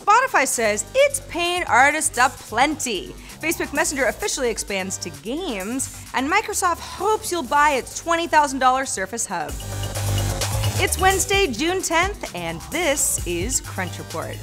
Spotify says it's paying artists aplenty. Facebook Messenger officially expands to games, and Microsoft hopes you'll buy its $20,000 Surface Hub. It's Wednesday, June 10th, and this is Crunch Report.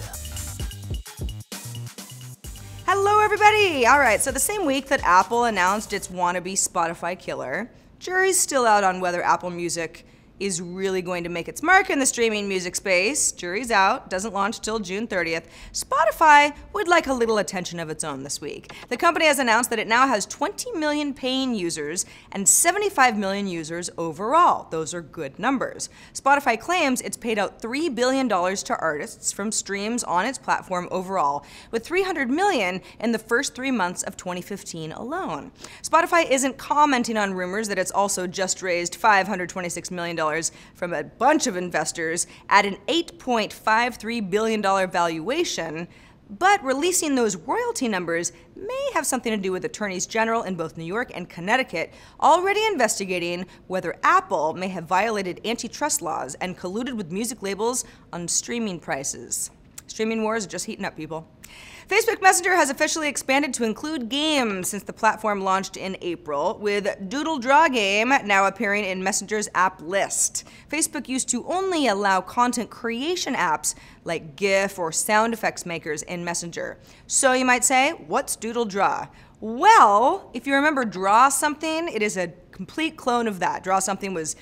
Hello, everybody. All right, so the same week that Apple announced its wannabe Spotify killer, jury's still out on whether Apple Music is really going to make its mark in the streaming music space. Jury's out, doesn't launch till June 30th. Spotify would like a little attention of its own this week. The company has announced that it now has 20 million paying users and 75 million users overall. Those are good numbers. Spotify claims it's paid out $3 billion to artists from streams on its platform overall, with 300 million in the first 3 months of 2015 alone. Spotify isn't commenting on rumors that it's also just raised $526 million from a bunch of investors at an $8.53 billion valuation, but releasing those royalty numbers may have something to do with attorneys general in both New York and Connecticut already investigating whether Apple may have violated antitrust laws and colluded with music labels on streaming prices. Streaming wars are just heating up, people. Facebook Messenger has officially expanded to include games since the platform launched in April, with Doodle Draw game now appearing in Messenger's app list. Facebook used to only allow content creation apps like GIF or sound effects makers in Messenger. So you might say, what's Doodle Draw? Well, if you remember Draw Something, it is a complete clone of that. Draw Something was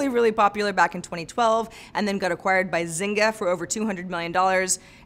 really popular back in 2012, and then got acquired by Zynga for over $200 million,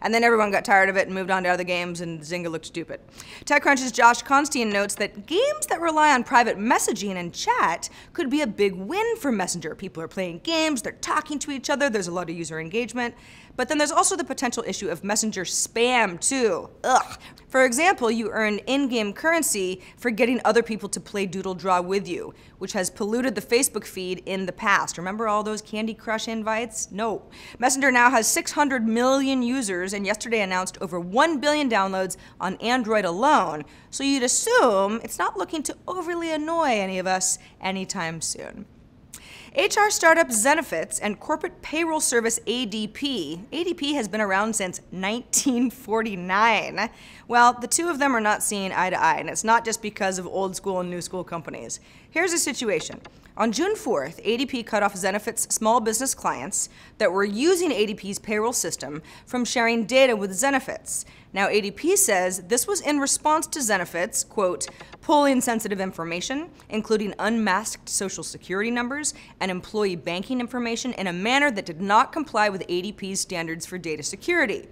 and then everyone got tired of it and moved on to other games, and Zynga looked stupid. TechCrunch's Josh Constine notes that games that rely on private messaging and chat could be a big win for Messenger. People are playing games, they're talking to each other, there's a lot of user engagement. But then there's also the potential issue of Messenger spam, too. Ugh. For example, you earn in-game currency for getting other people to play Doodle Draw with you, which has polluted the Facebook feed in the past. Remember all those Candy Crush invites? No. Messenger now has 600 million users and yesterday announced over 1 billion downloads on Android alone, so you'd assume it's not looking to overly annoy any of us anytime soon. HR startup Zenefits and corporate payroll service ADP. ADP has been around since 1949. Well, the two of them are not seeing eye to eye, and it's not just because of old school and new school companies. Here's the situation. On June 4th, ADP cut off Zenefits' small business clients that were using ADP's payroll system from sharing data with Zenefits. Now, ADP says this was in response to Zenefits, quote, pulling sensitive information, including unmasked social security numbers and employee banking information in a manner that did not comply with ADP's standards for data security.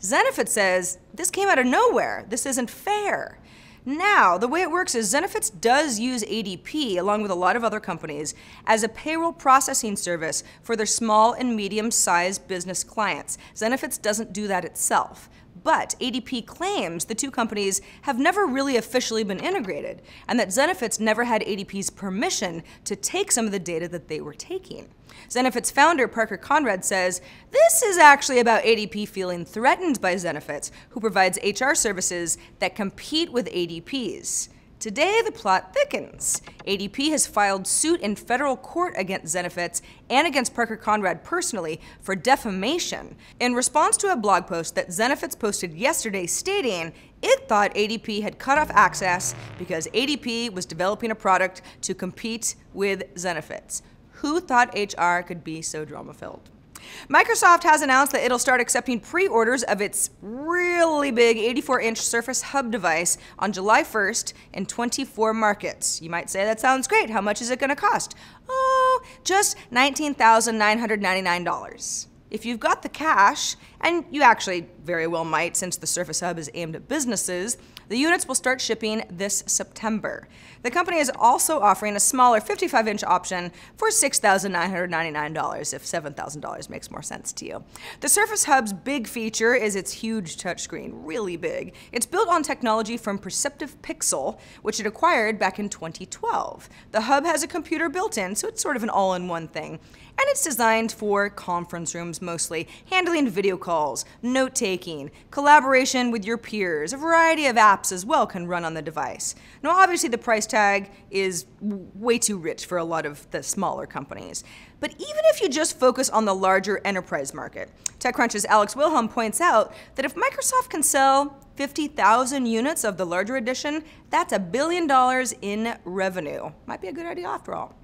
Zenefits says this came out of nowhere. This isn't fair. Now, the way it works is Zenefits does use ADP, along with a lot of other companies, as a payroll processing service for their small and medium-sized business clients. Zenefits doesn't do that itself. But ADP claims the two companies have never really officially been integrated, and that Zenefits never had ADP's permission to take some of the data that they were taking. Zenefits founder Parker Conrad says, this is actually about ADP feeling threatened by Zenefits, who provides HR services that compete with ADP's. Today, the plot thickens. ADP has filed suit in federal court against Zenefits and against Parker Conrad personally for defamation in response to a blog post that Zenefits posted yesterday stating it thought ADP had cut off access because ADP was developing a product to compete with Zenefits. Who thought HR could be so drama-filled? Microsoft has announced that it'll start accepting pre-orders of its really big 84-inch Surface Hub device on July 1st in 24 markets. You might say, that sounds great. How much is it going to cost? Oh, just $19,999. If you've got the cash, and you actually very well might since the Surface Hub is aimed at businesses, the units will start shipping this September. The company is also offering a smaller 55-inch option for $6,999 if $7,000 makes more sense to you. The Surface Hub's big feature is its huge touchscreen, really big. It's built on technology from Perceptive Pixel, which it acquired back in 2012. The Hub has a computer built in, so it's sort of an all-in-one thing. and it's designed for conference rooms mostly, handling video calls, note-taking, collaboration with your peers. A variety of apps as well can run on the device. Now, obviously, the price tag is way too rich for a lot of the smaller companies. But even if you just focus on the larger enterprise market, TechCrunch's Alex Wilhelm points out that if Microsoft can sell 50,000 units of the larger edition, that's $1 billion in revenue. Might be a good idea after all.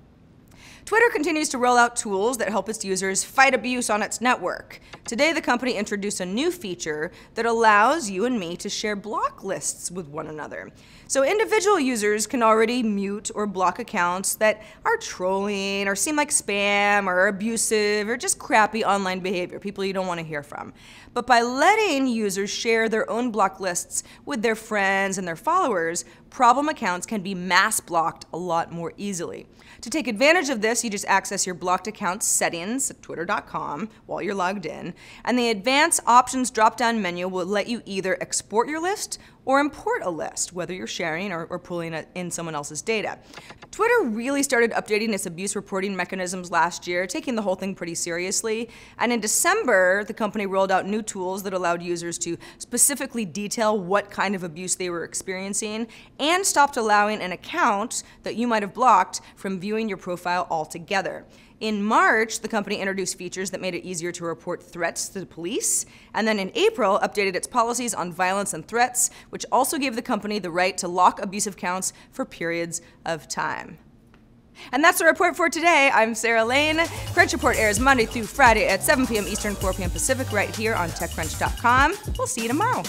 Twitter continues to roll out tools that help its users fight abuse on its network. Today, the company introduced a new feature that allows you and me to share block lists with one another. So individual users can already mute or block accounts that are trolling or seem like spam or abusive or just crappy online behavior, people you don't want to hear from. But by letting users share their own block lists with their friends and their followers, problem accounts can be mass blocked a lot more easily. To take advantage of this, you just access your blocked account settings at twitter.com while you're logged in, and the advanced options drop-down menu will let you either export your list or import a list, whether you're sharing or pulling in someone else's data. Twitter really started updating its abuse reporting mechanisms last year, taking the whole thing pretty seriously. And in December, the company rolled out new tools that allowed users to specifically detail what kind of abuse they were experiencing and stopped allowing an account that you might have blocked from viewing your profile altogether. In March, the company introduced features that made it easier to report threats to the police, and then in April, updated its policies on violence and threats, which also gave the company the right to lock abusive accounts for periods of time. And that's the report for today. I'm Sarah Lane. Crunch Report airs Monday through Friday at 7 p.m. Eastern, 4 p.m. Pacific, right here on TechCrunch.com. We'll see you tomorrow.